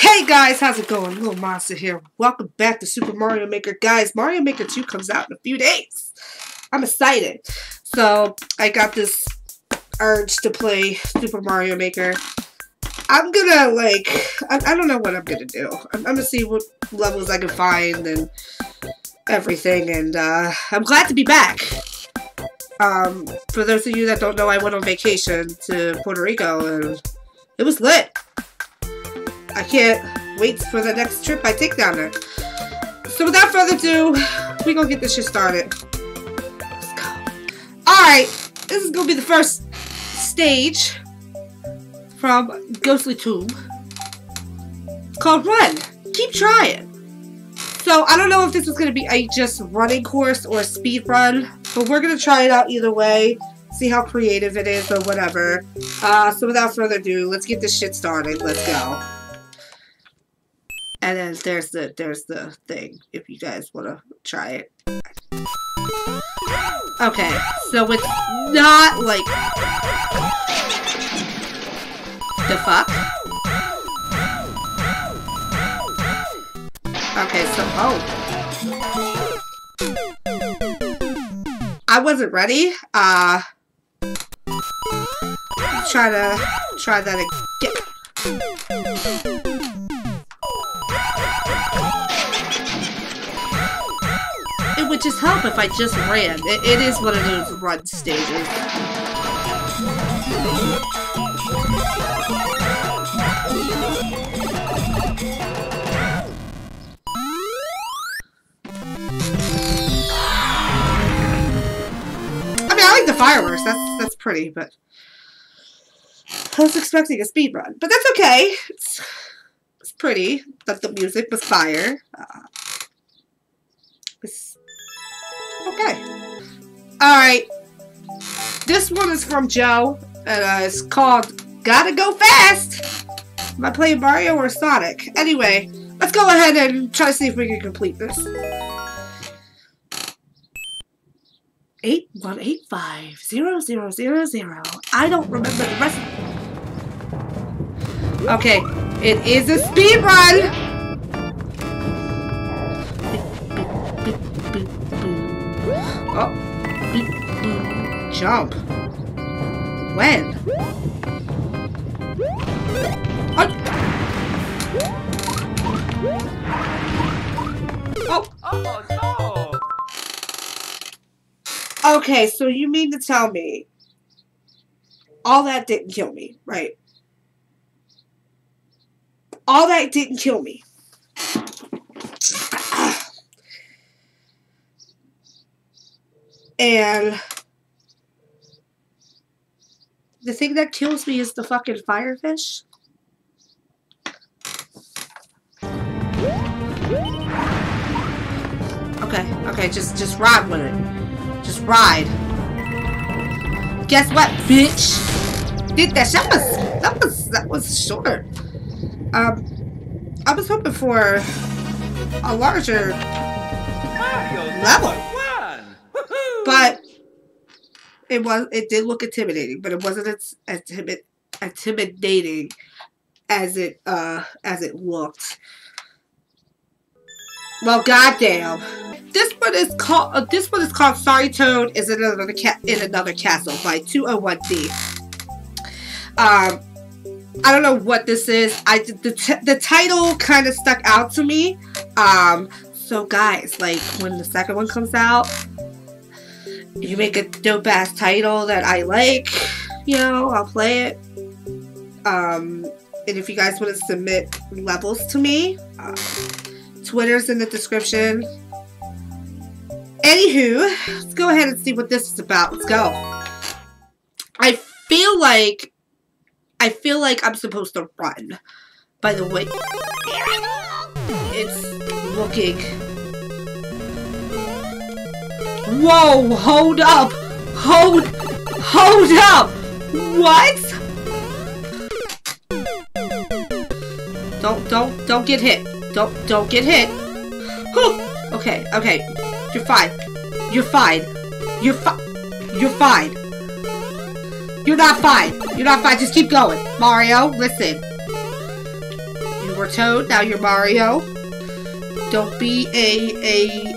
Hey guys, how's it going? Little Monster here. Welcome back to Super Mario Maker. Guys, Mario Maker 2 comes out in a few days. I'm excited. So, I got this urge to play Super Mario Maker. I'm gonna, like, I don't know what I'm gonna do. I'm gonna see what levels I can find and everything, and I'm glad to be back. For those of you that don't know, I went on vacation to Puerto Rico, and it was lit. I can't wait for the next trip I take down there. So without further ado, we're gonna get this shit started. Let's go. Alright, this is gonna be the first stage from Ghostly Tomb. It's called Run. Keep trying. So I don't know if this is gonna be a just running course or a speed run, but we're gonna try it out either way. See how creative it is or whatever. So without further ado, let's get this shit started. Let's go. And then there's the thing, if you guys want to try it. Okay, so it's not like... The fuck? Okay, so... Oh. I wasn't ready. Try that again. Would just help if I just ran. It is one of those run stages. I mean, I like the fireworks. That's pretty, but I was expecting a speed run. But that's okay. It's pretty. That the music was fire. Okay. Alright. This one is from Joe, and it's called Gotta Go Fast! Am I playing Mario or Sonic? Anyway, let's go ahead and try to see if we can complete this. 8185000. I don't remember the rest of it. Okay. It is a speed run! Oh, beep, beep. Jump. When? Oh. Oh no. Okay, so you mean to tell me all that didn't kill me, right? All that didn't kill me. And the thing that kills me is the fucking firefish. Okay, just ride with it. Just ride. Guess what, bitch? Did that was short. I was hoping for a larger level. But it did look intimidating, but it wasn't as intimidating as it looked. Well, goddamn. This one is called Sorry Tone is in another castle by 201D. I don't know what this is. The title kind of stuck out to me. So guys, like, when the second one comes out, you make a dope-ass title that I like, you know, I'll play it. And if you guys want to submit levels to me, Twitter's in the description. Anywho, let's go ahead and see what this is about. Let's go. I feel like I'm supposed to run. By the way, it's looking... Whoa, hold up! Hold up! What? Don't get hit. Don't get hit. Whew. Okay. You're fine. You're not fine. Just keep going. Mario, listen. You were Toad, now you're Mario. Don't be a...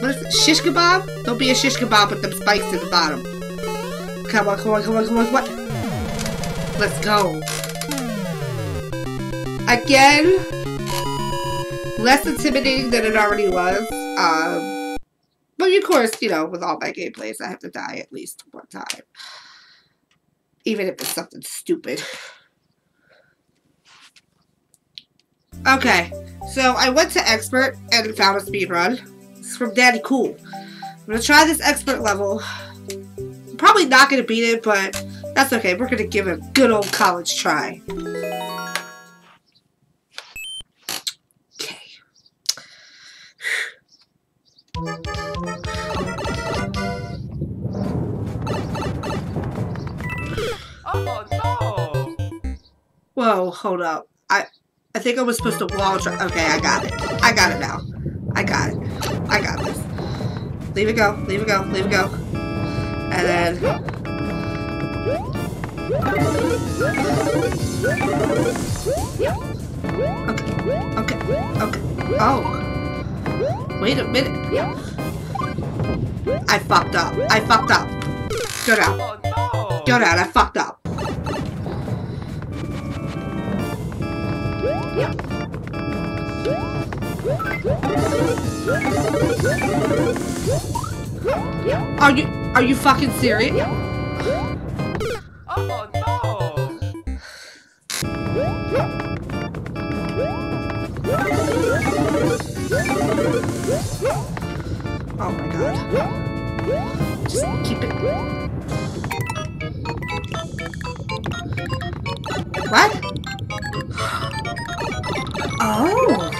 What is it? Shish kebab? Don't be a shish kebab with them spikes at the bottom. Come on, come on, come on, come on, come on. Let's go. Again, less intimidating than it already was. But of course, you know, with all my gameplays, I have to die at least one time. Even if it's something stupid. Okay, so I went to Expert and found a speedrun. It's from Daddy Cool. I'm gonna try this Expert level. I'm probably not gonna beat it, but that's okay. We're gonna give it a good old college try. Oh no! Whoa, hold up. I think I was supposed to wall drop. Okay, I got it. I got it now. I got it. I got this. Leave it go. Leave it go. Leave it go. And then... Okay. Okay. Okay. Oh. Wait a minute. I fucked up. I fucked up. Go down. Go down. I fucked up. Are you fucking serious? Oh no! Oh my god. Just keep it. What? Oh!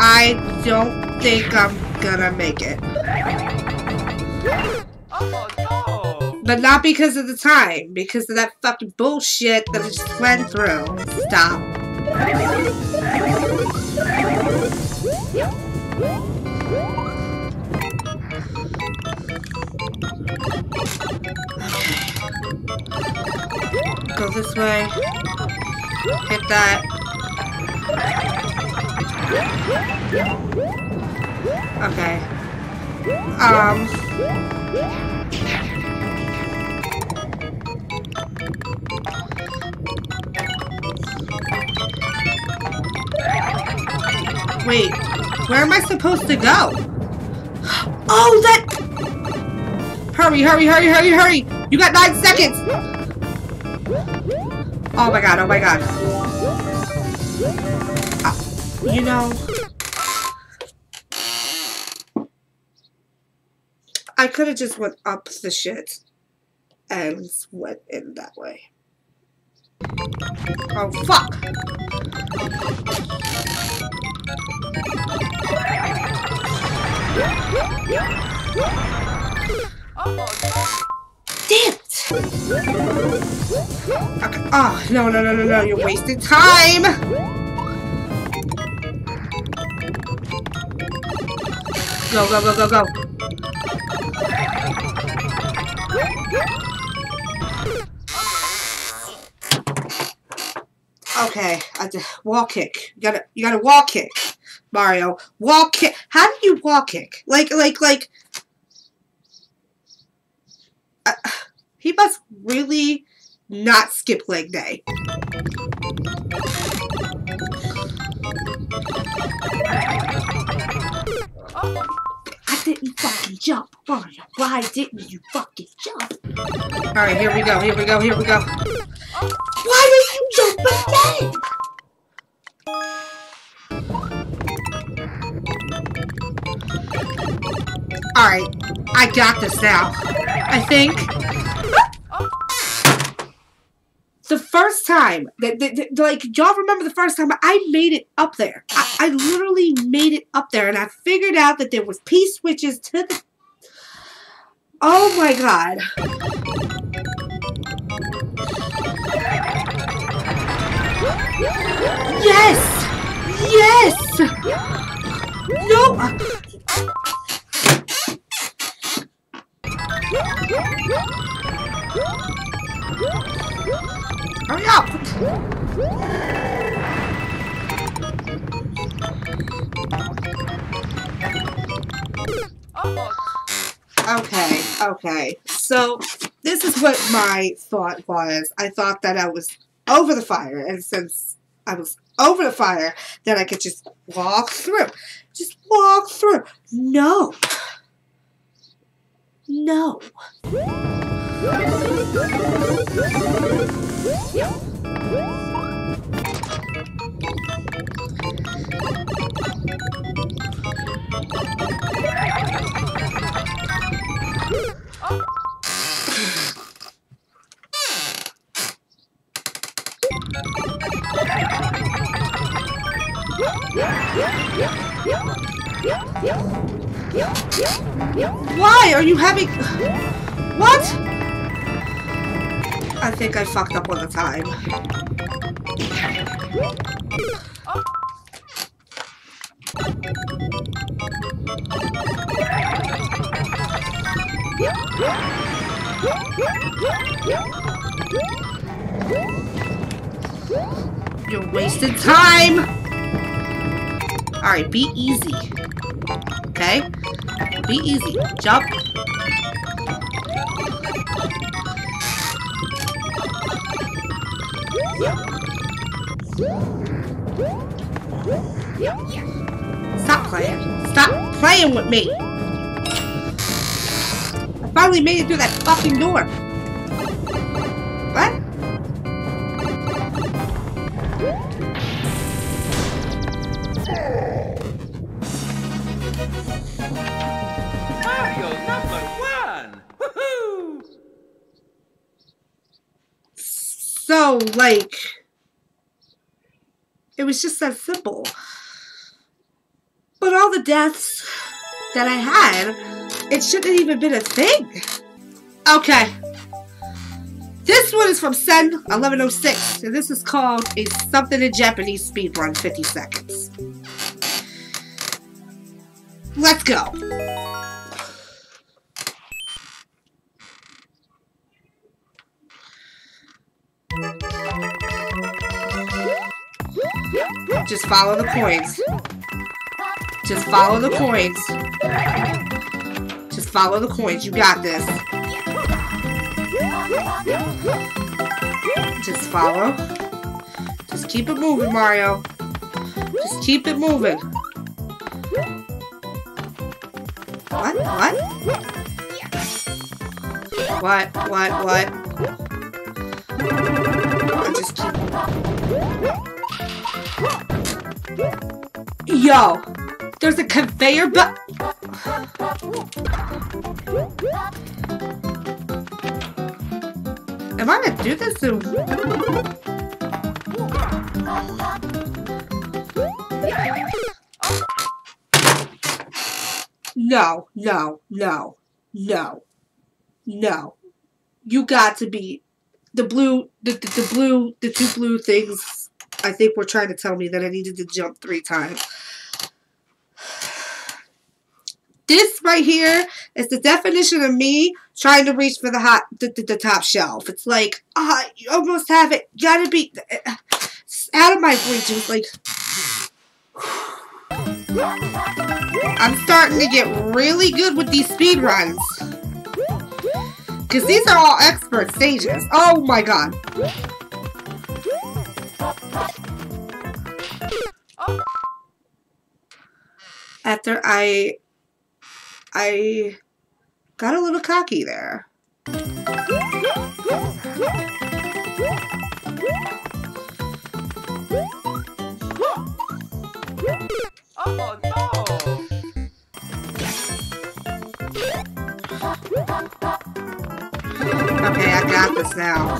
I don't think I'm gonna make it. Oh, no. But not because of the time, because of that fucking bullshit that I just went through. Stop. Go this way. Hit that. Okay. Wait. Where am I supposed to go? Oh, that. Hurry, hurry, hurry, hurry, hurry. You got 9 seconds. Oh my god, oh my god. You know... I could have just went up the shit and went in that way. Oh, fuck! Damn! Okay. Oh, no, no, no, no, no, you're wasting time! Go, go, go, go, go. Okay, I did wall kick. You gotta wall kick, Mario. Wall kick. How do you wall kick? Like... He must really not skip leg day. I didn't fucking jump, Mario. Why didn't you fucking jump? Alright, here we go, here we go, here we go. Why did you jump again? Alright, I got this now. I think... The first time, like, y'all remember the first time I made it up there. I literally made it up there, and I figured out that there was P-switches to the... Oh, my God. Yes! Yes! No! Okay, okay. So this is what my thought was. I thought that I was over the fire, and since I was over the fire, then I could just walk through. Just walk through. No. No. Why are you having... What? I think I fucked up all the time. You're wasting time! Alright, be easy. Okay? Be easy. Jump. Stop playing. Stop playing with me! I finally made it through that fucking door. What? Mario number one! Woohoo! So, like, it was just that simple. But all the deaths that I had, it shouldn't have even been a thing. Okay. This one is from Sen 1106, and this is called a something in Japanese speedrun 50 seconds. Let's go. Just follow the coins. Just follow the coins. Just follow the coins. You got this. Just follow. Just keep it moving, Mario. Just keep it moving. What? What? What? What? What? I just keep... Yo! There's a conveyor belt. Am I gonna do this soon? No, no, no, no, no. You got to be the two blue things. I think were trying to tell me that I needed to jump 3 times. This right here is the definition of me trying to reach for the top shelf. It's like, ah, you almost have it. You gotta be out of my reach. It's like, I'm starting to get really good with these speedruns. Because these are all expert stages. Oh my god. After I got a little cocky there. Oh no! Okay, I got this now.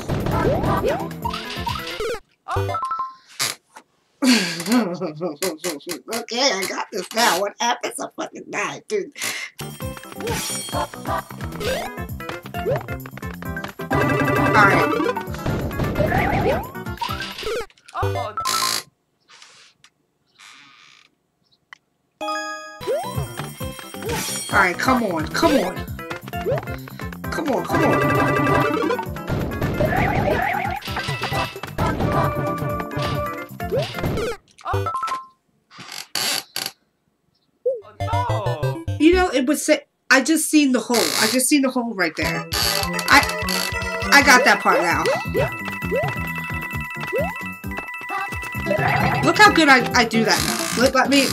Okay, I got this now. What happens? I fucking die, dude. Alright. Oh no! Alright, come on, come on. Come on, come on. Oh. Oh, no. You email, it would say, I just seen the hole. I just seen the hole right there. I got that part now. Look how good I do that now. Look, let me...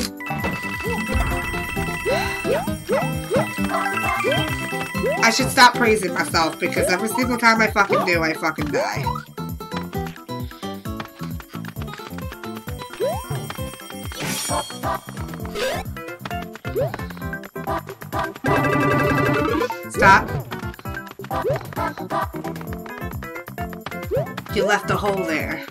I should stop praising myself because every single time I fucking do, I fucking die. Stop. You left a hole there.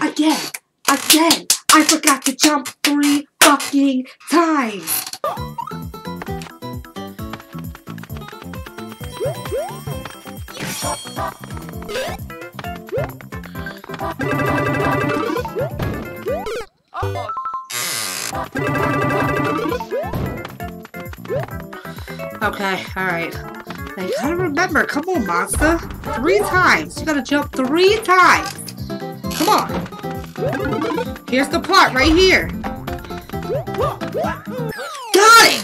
Again! Again! I forgot to jump 3 fucking times! Okay, alright. Now you gotta remember, come on, monster! 3 times! You gotta jump 3 times! Come on! Here's the part right here! Got it!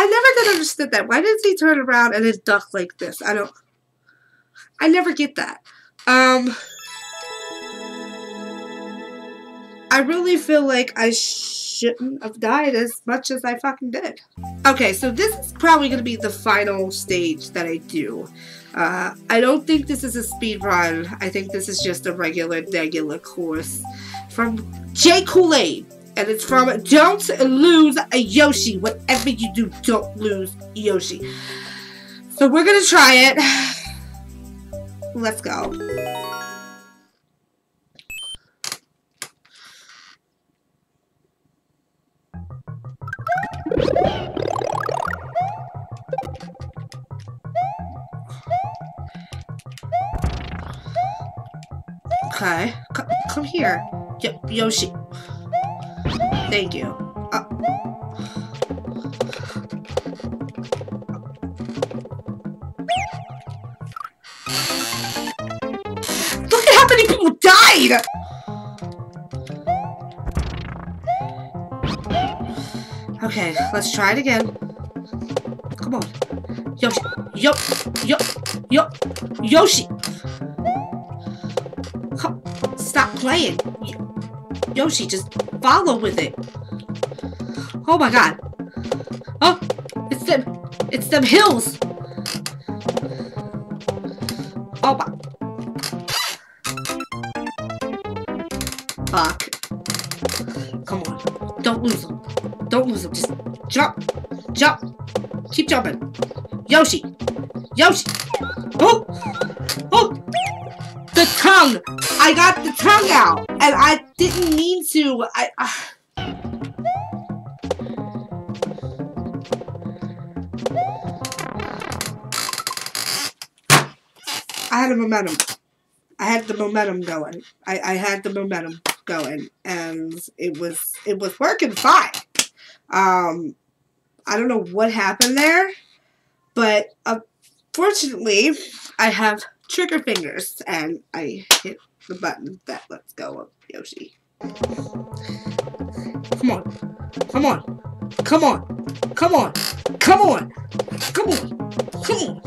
I never did understand that. Why does he turn around and then duck like this? I don't... I never get that. I really feel like I shouldn't have died as much as I fucking did. Okay, so this is probably going to be the final stage that I do. I don't think this is a speed run. I think this is just a regular course from J. Kool-Aid. And it's from Don't Lose a Yoshi. Whatever you do, don't lose Yoshi. So we're going to try it. Let's go. Okay, come here, Yoshi. Thank you. Look at how many people died! Okay, let's try it again. Come on. Yoshi. Yoshi. Come, stop playing. Yoshi, just follow with it. Oh my god. Oh, it's them. It's them hills. Oh my. Fuck. Come on. Don't lose them. Don't lose them. Just jump. Jump. Keep jumping. Yoshi. Yoshi. Oh. Oh. The tongue. I got the tongue out. And I didn't mean to. I had a momentum. I had the momentum going. I had the momentum going. And it was working fine. I don't know what happened there, but fortunately, I have trigger fingers, and I hit the button that lets go of Yoshi. Come on, come on, come on, come on, come on, come on, come on.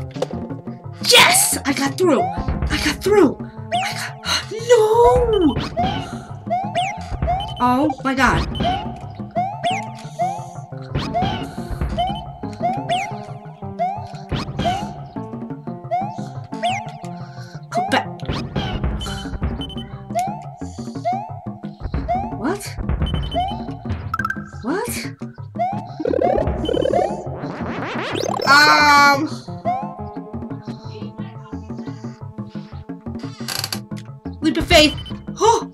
Yes! I got through! I got through! No! Oh my god. Leap of faith. Oh.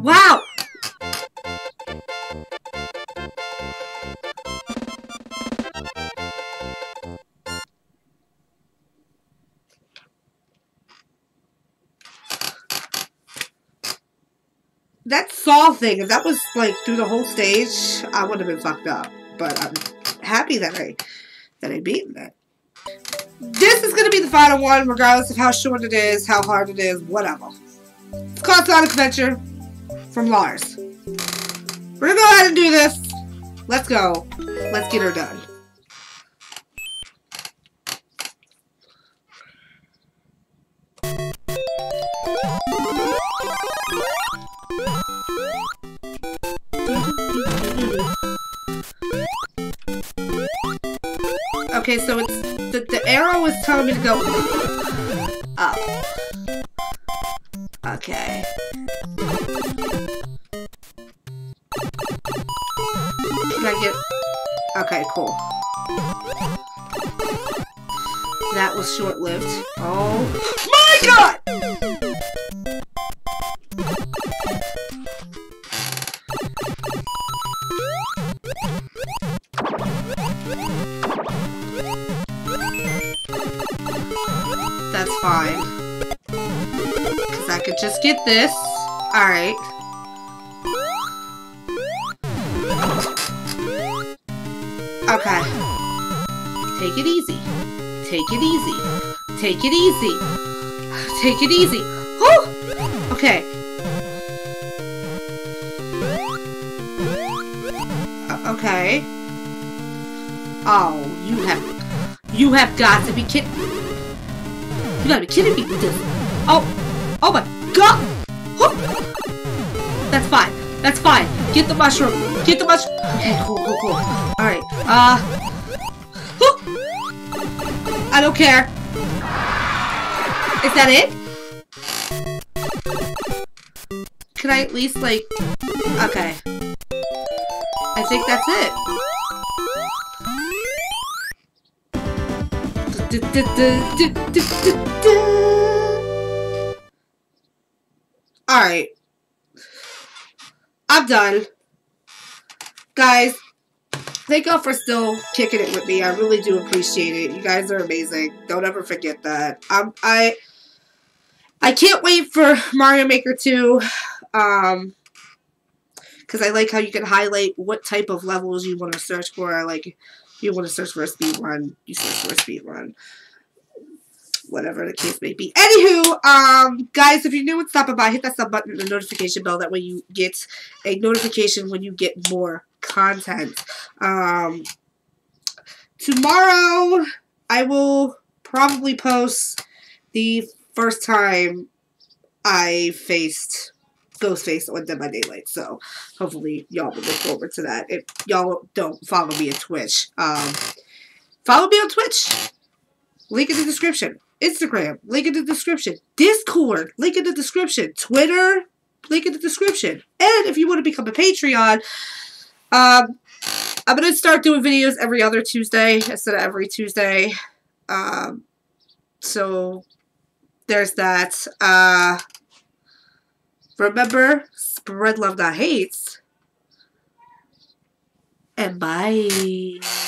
Wow. that Saw thing, if that was like through the whole stage, I would have been fucked up. But I'm happy that I beat that. This is gonna be the final one, regardless of how short it is, how hard it is, whatever. It's called Sonic Adventure from Lars. We're gonna go ahead and do this. Let's go. Let's get her done. Okay, so it's the arrow is telling me to go up. Okay. Can I get... Okay, cool. That was short-lived. Oh my god! That's fine. Because I could just get this. Alright. Okay. Take it easy. Take it easy. Take it easy. Take it easy. Whew! Okay. Okay. Oh, you have got to be kidding. You gotta be kidding me with this. Oh, oh my god! Whew. That's fine. That's fine. Get the mushroom. Get the mushroom. Okay, cool, cool, cool. Alright, I don't care. Is that it? Can I at least, like... Okay. I think that's it. Alright. I'm done. Guys, thank y'all for still kicking it with me. I really do appreciate it. You guys are amazing. Don't ever forget that. I can't wait for Mario Maker 2. Because I like how you can highlight what type of levels you want to search for. I like, if you want to search for a speedrun, you search for a speedrun. Whatever the case may be. Anywho, guys, if you're new and stopping by, hit that sub button and the notification bell. That way you get a notification when you get more content. Tomorrow, I will probably post the first time I faced Ghostface on Dead by Daylight. So, hopefully, y'all will look forward to that. If y'all don't follow me on Twitch, follow me on Twitch. Link in the description. Instagram, link in the description. Discord, link in the description. Twitter, link in the description. And if you want to become a Patreon, I'm going to start doing videos every other Tuesday instead of every Tuesday. So there's that. Remember, spread love, not hate. And bye.